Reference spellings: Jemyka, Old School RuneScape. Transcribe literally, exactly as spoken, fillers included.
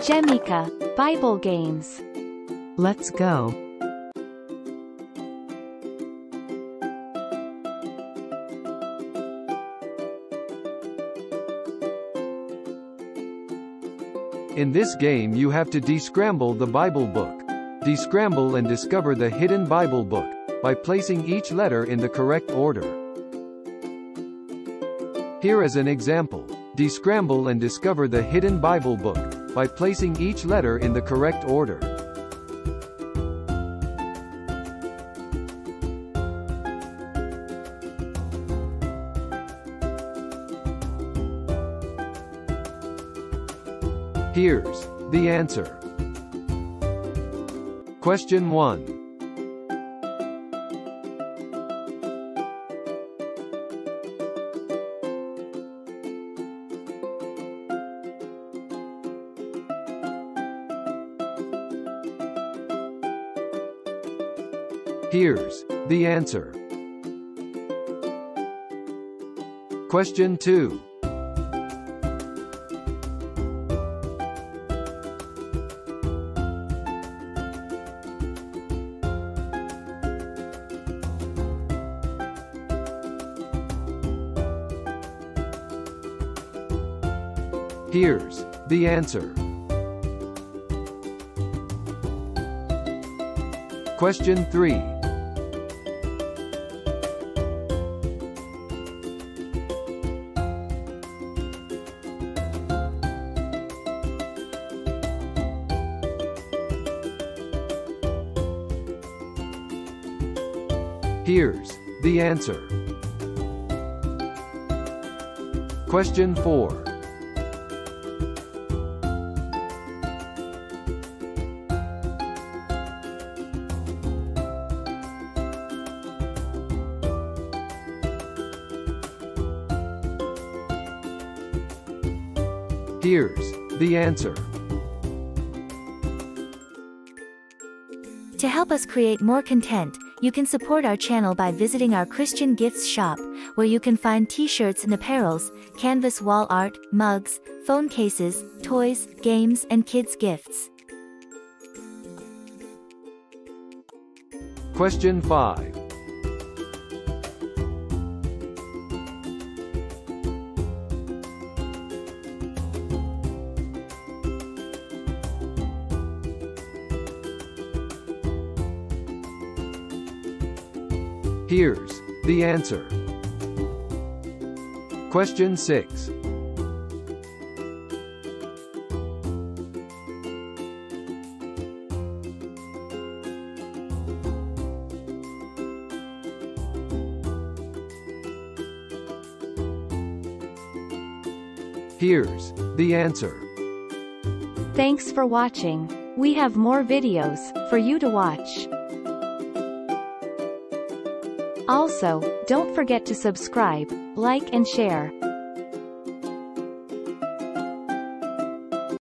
Jemyka, Bible games. Let's go. In this game you have to descramble the Bible book. Descramble and discover the hidden Bible book by placing each letter in the correct order. Here is an example. Descramble and discover the hidden Bible book by placing each letter in the correct order. Here's the answer. Question one. Here's the answer. Question two. Here's the answer. Question three. Here's the answer. Question four. Here's the answer. To help us create more content, you can support our channel by visiting our Christian Gifts shop, where you can find t-shirts and apparels, canvas wall art, mugs, phone cases, toys, games, and kids' gifts. Question five. Here's the answer. Question six. Here's the answer. Thanks for watching. We have more videos for you to watch. Also, don't forget to subscribe, like and share.